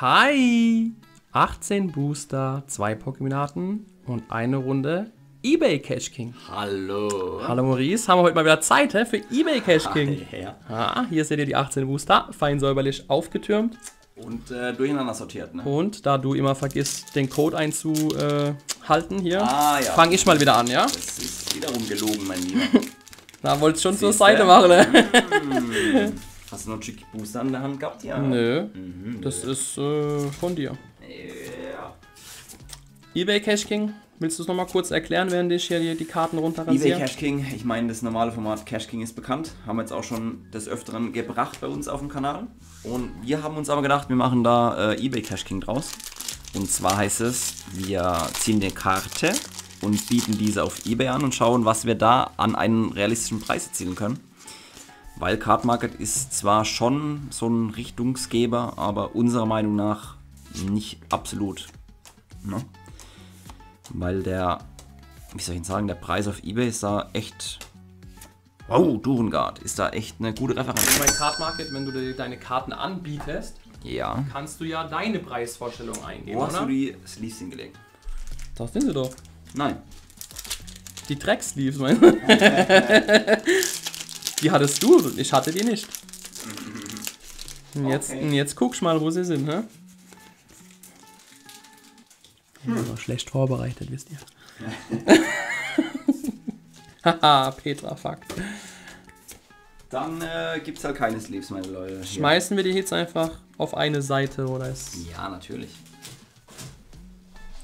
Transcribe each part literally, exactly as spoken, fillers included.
Hi! achtzehn Booster, zwei Pokémonarten und eine Runde Ebay Cash King. Hallo! Hallo Maurice, haben wir heute mal wieder Zeit he, für Ebay Cash King. Hi, ja. Ah, hier seht ihr die achtzehn Booster, fein säuberlich aufgetürmt. Und äh, durcheinander sortiert, ne? Und da du immer vergisst, den Code einzuhalten hier, ah, ja. Fange ich mal wieder an, ja? Das ist wiederum gelogen, mein Lieber. Na, wolltest schon zur Seite machen, ne? Mm. Hast du noch Chicky Booster an der Hand gehabt, ja? Nö, mhm, das nö. ist äh, von dir. Ja. Ebay Cash King, willst du es nochmal kurz erklären, während ich hier die, die Karten runterrasiere? Ebay Cash King, ich meine, das normale Format Cash King ist bekannt. Haben wir jetzt auch schon des Öfteren gebracht bei uns auf dem Kanal. Und wir haben uns aber gedacht, wir machen da äh, Ebay Cash King draus. Und zwar heißt es, wir ziehen eine Karte und bieten diese auf Ebay an und schauen, was wir da an einen realistischen Preis erzielen können. Weil CardMarket ist zwar schon so ein Richtungsgeber, aber unserer Meinung nach nicht absolut. Ne? Weil der, wie soll ich sagen, der Preis auf Ebay ist da echt... Wow, Durengard ist da echt eine gute Referenz. Also bei CardMarket, wenn du dir deine Karten anbietest, ja, kannst du ja deine Preisvorstellung eingeben. Wo hast oder? du die Sleeves hingelegt? Das sind sie doch. Nein. Die Dreck-Sleeves, meinst du? Die hattest du, ich hatte die nicht. Und jetzt, okay. jetzt guckst mal, wo sie sind, ne? Hm. Ich war schlecht vorbereitet, wisst ihr. Haha, Petra, Fakt. Dann äh, gibt's halt keine Sleeves, meine Leute. Schmeißen wir die jetzt einfach auf eine Seite, oder ist... Ja, natürlich.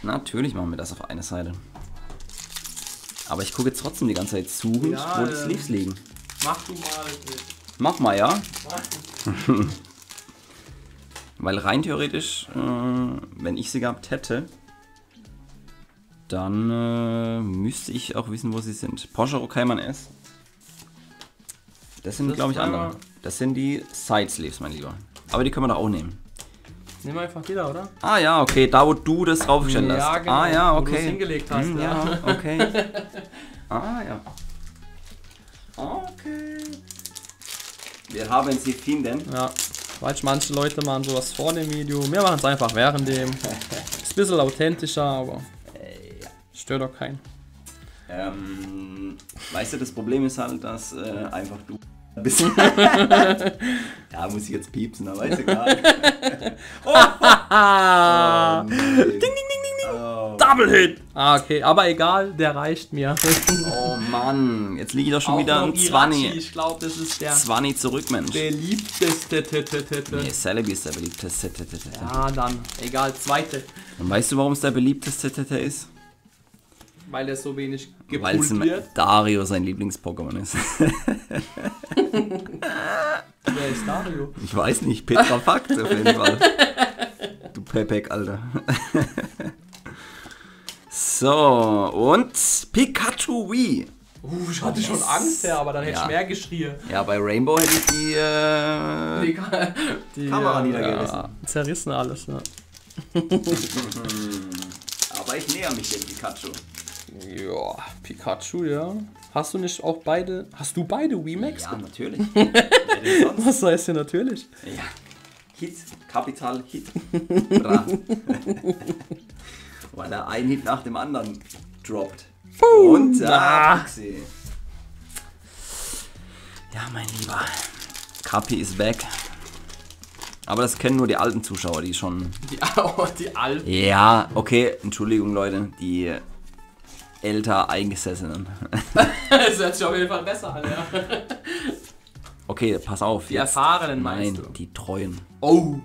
Natürlich machen wir das auf eine Seite. Aber ich gucke jetzt trotzdem die ganze Zeit suchend, ja, wo die Sleeves äh, liegen. Mach du mal. Mach mal, ja. Weil rein theoretisch, äh, wenn ich sie gehabt hätte, dann äh, müsste ich auch wissen, wo sie sind. Porsche Rokkaiman S. Das sind, glaube ich, andere. Das sind die Side Sleeves, mein Lieber. Aber die können wir doch auch nehmen. Nehmen wir einfach wieder, oder? Ah ja, okay. Da, wo du das draufgestellt hast. Ja, genau. Ah ja, okay. Wo du es hingelegt hast. Hm, ja, ja, okay. Ah ja. Okay. Wir haben sie finden. Ja, falls manche Leute machen sowas vor dem Video. Wir machen es einfach während dem. Ist ein bisschen authentischer, aber stört doch keinen. Ähm, weißt du, das Problem ist halt, dass äh, einfach du bist. Ja, muss ich jetzt piepsen, aber ist egal. Oh. Oh, ding, ding, ding, ding. Oh. Double Hit! Ah, okay, aber egal, der reicht mir. Oh Mann, jetzt liege ich doch schon auch wieder ein Zwanni. Ich glaube, das ist der Zwanni zurück, Mensch. Beliebteste. Nee, Celebi ist der beliebteste. Ja, dann, egal, zweite. Und weißt du, warum es der beliebteste ist? Weil er so wenig gepult wird. Weil Dario sein Lieblings-Pokémon ist. Wer ist Dario? Ich weiß nicht, Petra Fakt auf jeden Fall. Du Pepek, Alter. So, und Pikachu Wii. Uh, ich hatte schon Angst, ja, aber dann hätte ja. ich mehr geschrien. Ja, bei Rainbow hätte ich die, äh, die, Ka die Kamera äh, niedergerissen. Ja. Zerrissen alles, ne? Aber ich näher mich dem Pikachu. Ja, Pikachu, ja. Hast du nicht auch beide... Hast du beide Wii-Max? Ja, natürlich. Was heißt denn natürlich? Ja. Hit, Kapital Hit. Bra. Weil er einen Hit nach dem anderen droppt. Puh, und da... Ja, mein Lieber. Kapi ist back. Aber das kennen nur die alten Zuschauer, die schon... Die, oh, die alten? Ja, okay. Entschuldigung, Leute. Die... älter Eingesessenen. Das hört sich auf jeden Fall besser an, ja. Okay, pass auf. Die Erfahrenen meinst du? Nein, die Treuen. Oh!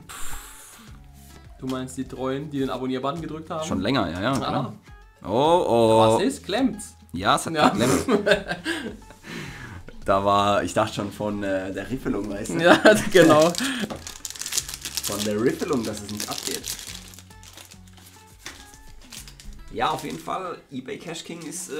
Du meinst die Treuen, die den Abonnier-Button gedrückt haben? Schon länger, ja, ja, klar. Ah. Oh, oh. Was ist? Klemmt's? Ja, es hat ja geklemmt. Da war, ich dachte schon von äh, der Riffelung, weißt du? Ja, genau. Von der Riffelung, dass es nicht abgeht. Ja, auf jeden Fall, Ebay Cash King ist äh,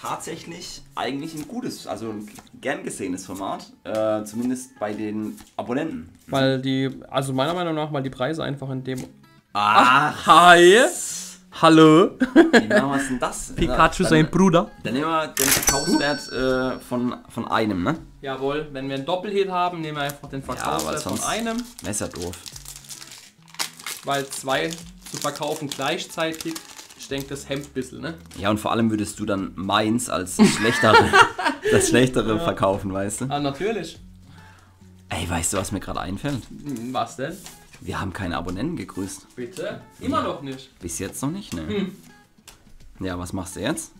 tatsächlich eigentlich ein gutes, also ein gern gesehenes Format, äh, zumindest bei den Abonnenten. Weil die, also meiner Meinung nach, weil die Preise einfach in dem... Ah, Ach, hi! Hallo! Wie genau, was ist denn das? Pikachu, dann, sein Bruder. Dann nehmen wir den Verkaufswert äh, von, von einem, ne? Jawohl, wenn wir einen Doppelhit haben, nehmen wir einfach den Verkaufswert ja, von einem. Das ist ja doof. weil zwei zu verkaufen gleichzeitig, ich denke, das hemmt ein bisschen, ne? Ja, und vor allem würdest du dann meins als schlechtere, das schlechtere ja. verkaufen, weißt du? Ah, natürlich. Ey, weißt du, was mir gerade einfällt? Was denn? Wir haben keine Abonnenten gegrüßt. Bitte? Immer ja. noch nicht. Bis jetzt noch nicht, ne? Hm. Ja, was machst du jetzt?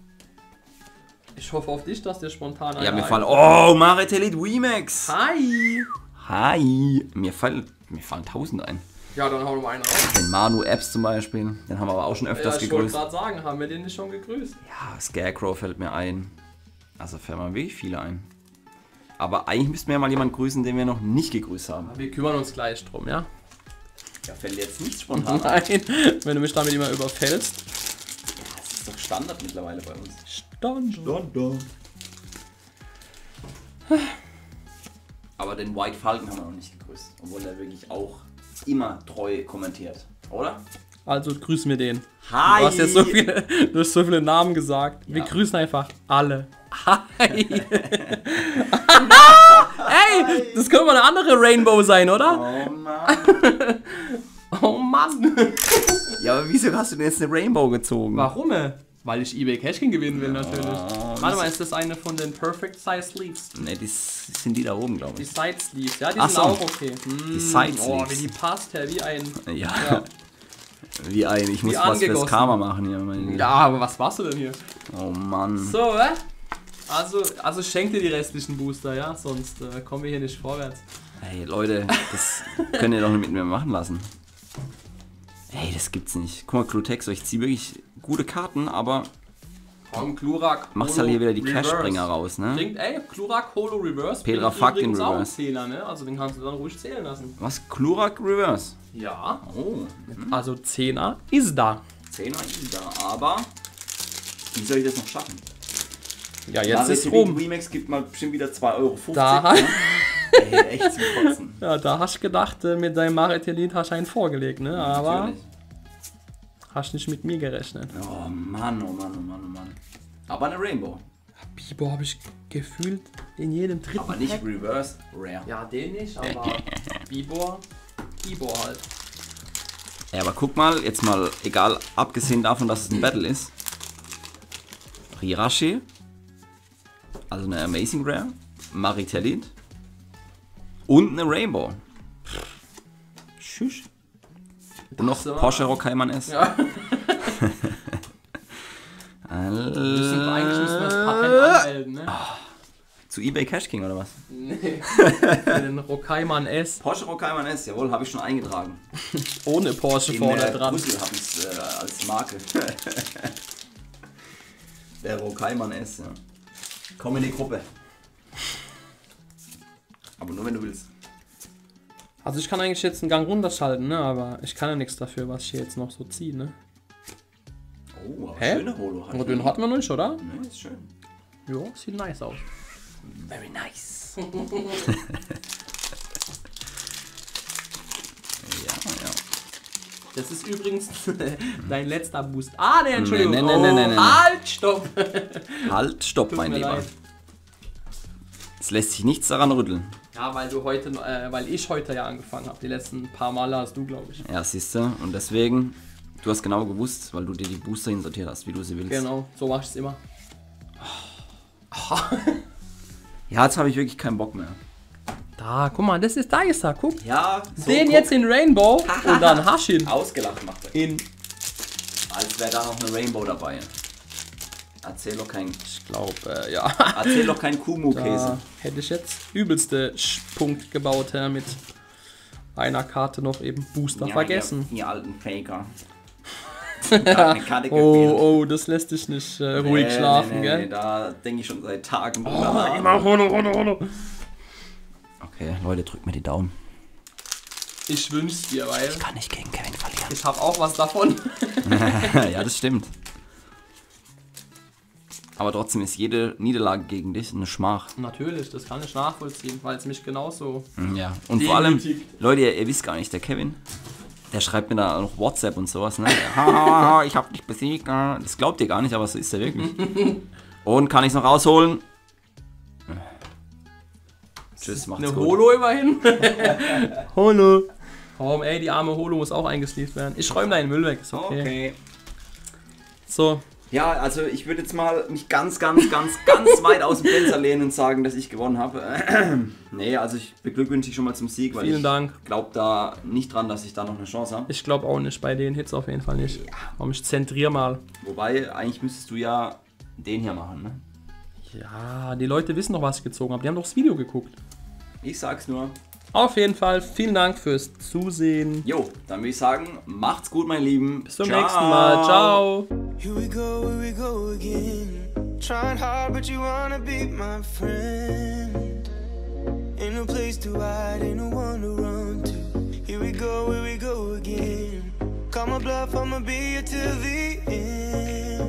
Ich hoffe auf dich, dass dir spontan einer. Ja, mir fallen. Oh, Maritelit Wemax! Hi! Hi! Mir fallen mir fallen tausend ein. Ja, dann hau doch mal einen raus. Den Manu Apps zum Beispiel. Den haben wir aber auch schon öfters ja, ich gegrüßt. Ich wollte gerade sagen, haben wir den nicht schon gegrüßt? Ja, Scarecrow fällt mir ein. Also fällt mir wirklich viele ein. Aber eigentlich müssten wir mal jemanden grüßen, den wir noch nicht gegrüßt haben. Aber wir kümmern uns gleich drum, ja? Ja, fällt jetzt nichts spontan ein. Nein, wenn du mich damit immer überfällst. Ja, das ist doch Standard mittlerweile bei uns. Standard. Standard. Aber den White Falcon haben wir noch nicht gegrüßt. Obwohl der wirklich auch immer treu kommentiert, oder? Also grüßen wir den. Hi! Du hast jetzt so viele, du hast so viele Namen gesagt. Ja. Wir grüßen einfach alle. Hi! Hey, das könnte mal eine andere Rainbow sein, oder? Oh Mann! Oh Mann! Ja, aber wieso hast du denn jetzt eine Rainbow gezogen? Warum? Weil ich eBay Cash King gewinnen will, natürlich. Ja, warte mal, ist das eine von den Perfect Size Sleeves? Ne, die sind die da oben, glaube ich. Die Side Sleeves, ja, die Ach sind so. auch okay. Die Side Sleeves. Oh, wie die passt, Herr, wie ein... Ja, ja. Wie ein, ich wie muss was fürs Karma machen hier. Meine ja, aber was warst du denn hier? Oh Mann. So, äh? Also, also schenkt ihr die restlichen Booster, ja? Sonst äh, kommen wir hier nicht vorwärts. Ey, Leute, das könnt ihr doch nicht mit mir machen lassen. Ey, das gibt's nicht. Guck mal, Clutex, ich ziehe wirklich gute Karten, aber komm, Glurak, machst Holo, halt hier wieder die Cashbringer raus, ne? Klingt, ey, Glurak Holo Reverse. Petra fuck den Reverse. Zähler, ne? Also den kannst du dann ruhig zählen lassen. Was? Glurak Reverse? Ja. Oh. Mhm. Also Zehner ist da. Zehner ist da, aber wie soll ich das noch schaffen? Ja, jetzt Maritirin ist rum. Remax gibt mal bestimmt wieder zwei Euro fünfzig. Da ne? Ey, echt zum Kotzen. Ja, da hast du gedacht, mit deinem Maritelit hast du einen vorgelegt, ne? Ja, aber natürlich. Hast nicht mit mir gerechnet. Oh Mann, oh Mann, oh Mann, oh Mann. Aber eine Rainbow. Bibor habe ich gefühlt in jedem dritten Aber nicht Pack. Reverse Rare. Ja, den nicht, aber Bibor, Bibor halt. Ja, aber guck mal, jetzt mal, egal, abgesehen davon, dass es ein Battle ist. Rirashi. Also eine Amazing Rare. Maritelit. Und eine Rainbow. Tschüss. Und noch Porsche Rokkaiman S. Ja. Eigentlich müssen wir das Patent anmelden, ne? Zu eBay Cash King oder was? Nee. Den Rokkaiman S. Porsche Rokkaiman S, jawohl, habe ich schon eingetragen. Ohne Porsche vorne dran. Brüssel habe ich äh, als Marke. Der Rokkaiman S, ja. Komm in die Gruppe. Aber nur wenn du willst. Also ich kann eigentlich jetzt einen Gang runterschalten, ne? Aber ich kann ja nichts dafür, was ich hier jetzt noch so ziehe, ne? Oh, aber Hä? schöne Holo. Hat den hatten wir noch nicht, oder? Ne, ist schön. Jo, sieht nice aus. Very nice. Ja, ja. Das ist übrigens dein letzter Boost. Ah, ne, Entschuldigung. Nee, nee, nee, nee, nee, nee. Oh, halt, stopp. Halt, stopp, mein Lieber. Leid. Es lässt sich nichts daran rütteln. Ja, weil du heute, äh, weil ich heute ja angefangen habe. Die letzten paar Male hast du, glaube ich. Ja, siehst du. Und deswegen, du hast genau gewusst, weil du dir die Booster hinsortiert hast, wie du sie willst. Genau, so mach ich es immer. Oh. Oh. Ja, jetzt habe ich wirklich keinen Bock mehr. Da, guck mal, das ist Deister, guck. Ja, so Den guck. jetzt in Rainbow und dann Hashin. Ausgelacht macht er. In. Als wäre da noch eine Rainbow dabei. Erzähl doch kein, ich glaube, äh, ja. Erzähl doch kein Kumu-Käse. Hätte ich jetzt übelste Punkt gebaut, ja, mit einer Karte noch eben Booster ja, vergessen. Ihr, ihr alten Faker. Ja. Oh, oh, das lässt dich nicht äh, ruhig nee, schlafen, nee, nee, gell? Nee, da denke ich schon seit Tagen. Oh, immer Holo, Holo, Holo. Okay, Leute, drückt mir die Daumen. Ich wünsch's dir, weil... Ich kann nicht gegen Kevin verlieren. Ich hab auch was davon. Ja, das stimmt. Aber trotzdem ist jede Niederlage gegen dich eine Schmach. Natürlich, das kann ich nachvollziehen, weil es mich genauso... Ja, und vor allem, Leute, ihr, ihr wisst gar nicht, der Kevin, der schreibt mir da noch WhatsApp und sowas, ne? Hahaha, ich hab dich besiegt. Das glaubt ihr gar nicht, aber so ist er wirklich. Und kann ich's noch rausholen? Tschüss, macht's gut. Eine Holo immerhin. Holo. Komm, ey, die arme Holo muss auch eingesleeved werden. Ich räume deinen Müll weg, ist okay. Okay. So. Ja, also ich würde jetzt mal mich ganz, ganz, ganz, ganz weit aus dem Fenster lehnen und sagen, dass ich gewonnen habe. Nee, also ich beglückwünsche dich schon mal zum Sieg, weil Vielen ich Dank. Glaub da nicht dran, dass ich da noch eine Chance habe. Ich glaube auch nicht, bei den Hits auf jeden Fall nicht. Ja. Komm, ich zentriere mal. Wobei, eigentlich müsstest du ja den hier machen, ne? Ja, die Leute wissen doch, was ich gezogen habe. Die haben doch das Video geguckt. Ich sag's nur. Auf jeden Fall, vielen Dank fürs Zusehen. Jo, dann würde ich sagen, macht's gut, meine Lieben. Bis zum Ciao. nächsten Mal. Ciao. Here we go, here we go again. Trying hard, but you wanna be my friend. Ain't no place to hide, ain't no one to run to. Here we go, here we go again. Call my bluff, I'ma be here till the end.